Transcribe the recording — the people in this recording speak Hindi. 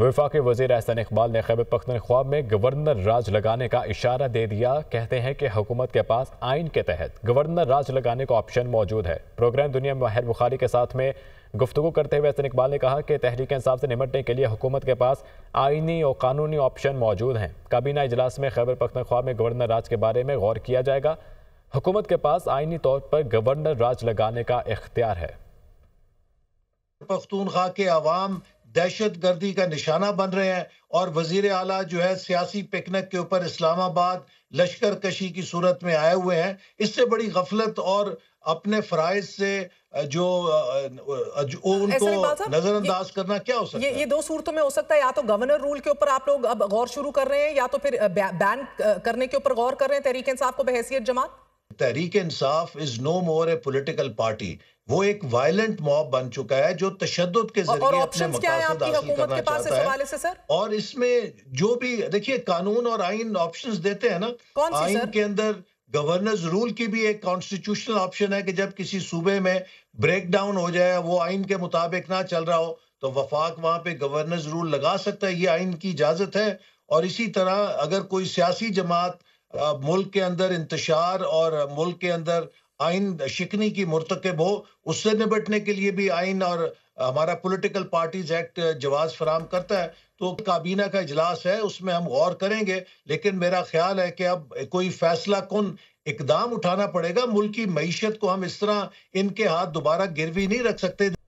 वफाक वज़ीर अहसन इकबाल ने खैबर पख्तूनख्वा में गवर्नर राज लगाने का इशारा दे दिया। कहते हैं कि हुकूमत के पास आइन के तहत गवर्नर राज लगाने का ऑप्शन मौजूद है। प्रोग्राम दुनिया में मेहर बुखारी के साथ में गुफ्तगू करते हुए अहसन इकबाल ने कहा कि तहरीक इंसाफ से निमटने के लिए हुकूमत के पास आइनी और कानूनी ऑप्शन मौजूद हैं। काबीना इजलास में खैबर पख्तूनख्वा में गवर्नर राज के बारे में गौर किया जाएगा। हुकूमत के पास आइनी तौर पर गवर्नर राज लगाने का इख्तियार है। पख्तूनख्वा के आवाम दहशत गर्दी का निशाना बन रहे हैं और वजीर आला जो है सियासी पिकनिक के ऊपर इस्लामाबाद लश्कर कशी की सूरत में आए हुए हैं। इससे बड़ी गफलत और अपने फराइज से जो उनको नजरअंदाज करना क्या हो सकता है? ये दो सूरतों में हो सकता है, या तो गवर्नर रूल के ऊपर आप लोग अब गौर शुरू कर रहे हैं या तो फिर बैन करने के ऊपर गौर कर रहे हैं। तहरीक इंसाफ को बहैसियत जमात, Tehreek Insaf is no more a political party, वो एक वायलेंट मॉब बन चुका है जो तशद्दुद के जरिए अपने मकासद हासिल करना चाहता है। और इसमें जो भी देखिए कानून और आइन ऑप्शंस देते हैं ना, आइन के अंदर गवर्नर्स रूल की भी एक कॉन्स्टिट्यूशनल ऑप्शन है कि जब किसी सूबे में ब्रेकडाउन हो जाए, वो आइन के मुताबिक ना चल रहा हो, तो वफाक वहां पे गवर्नर्स रूल लगा सकता है, ये आइन की इजाजत है। और इसी तरह अगर कोई सियासी जमात मुल्क के अंदर इंतशार और मुल्क के अंदर आइन शिकनी की मुर्तकब हो, उससे निपटने के लिए भी आइन और हमारा पॉलिटिकल पार्टीज एक्ट जवाज़ फराम करता है। तो काबीना का इजलास है, उसमें हम गौर करेंगे, लेकिन मेरा ख्याल है कि अब कोई फैसला कुन इकदाम उठाना पड़ेगा। मुल्क की मईशत को हम इस तरह इनके हाथ दोबारा गिरवी नहीं रख सकते।